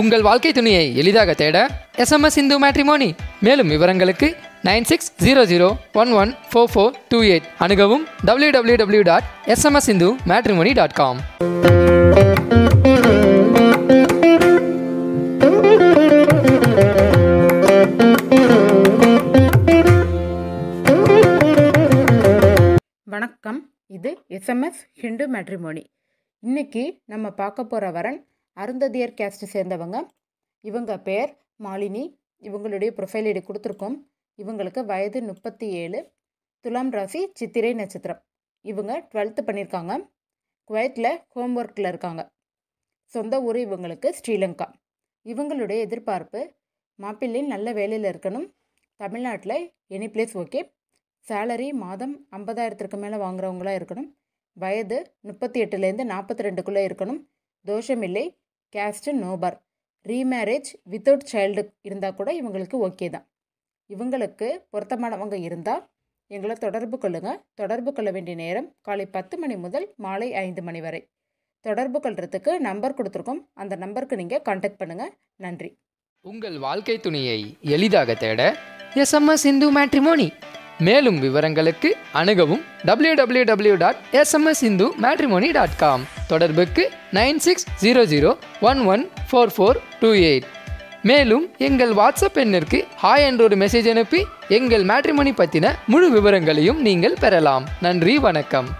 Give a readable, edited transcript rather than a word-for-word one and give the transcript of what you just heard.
உங்கள் வாழ்க்கை துணையை எளிதாக தேட SMS Hindu Matrimony மேலும் விவரங்களுக்கு 9600114428 அணுகவும் www.smshindumatrimony.com வணக்கம், இது SMS Hindu Matrimony. இன்னைக்கு நம்ம பார்க்க போற வரன் அருந்ததியர் கேஸ்ட் சேர்ந்தவங்க. இவங்க பேர் மாலினி. இவங்களுடைய ப்ரொஃபைல் ஐடி கொடுத்துருக்கோம். இவங்களுக்கு வயது 37, துலாம் ராசி, சித்திரை நட்சத்திரம். இவங்க 12th பண்ணியிருக்காங்க. குவைத்தில் ஹோம் ஒர்க்கில் இருக்காங்க. சொந்த ஊர் இவங்களுக்கு ஸ்ரீலங்கா. இவங்களுடைய எதிர்பார்ப்பு மாப்பிள்ளை நல்ல வேலையில் இருக்கணும். தமிழ்நாட்டில் எனி பிளேஸ் ஓகே. சேலரி மாதம் 50,000க்கு மேலே வாங்குறவங்களாக இருக்கணும். வயது 38லேருந்து 42க்குள்ளே இருக்கணும். தோஷம் இல்லை. Caste no bar. Remarriage without child இருந்தால் கூட இவங்களுக்கு ஓகே தான். இவங்களுக்கு பொருத்தமானவங்க இருந்தால் எங்களை தொடர்பு கொள்ளுங்கள். தொடர்பு கொள்ள வேண்டிய நேரம் காலை 10 மணி முதல் மாலை 5 மணி வரை. தொடர்பு கொள்கிறதுக்கு நம்பர் கொடுத்துருக்கோம். அந்த நம்பருக்கு நீங்கள் கான்டாக்ட் பண்ணுங்கள். நன்றி. உங்கள் வாழ்க்கை துணையை எளிதாக தேட SMS Hindu Matrimony. மேலும் விவரங்களுக்கு அணுகவும் www.smshindumatrimony.com. தொடர்புக்கு 9600114428. மேலும் எங்கள் வாட்ஸ்அப் எண்ணிற்கு ஹாய் என்ற ஒரு மெசேஜ் அனுப்பி எங்கள் மேட்ரிமோனி பற்றின முழு விவரங்களையும் நீங்கள் பெறலாம். நன்றி, வணக்கம்.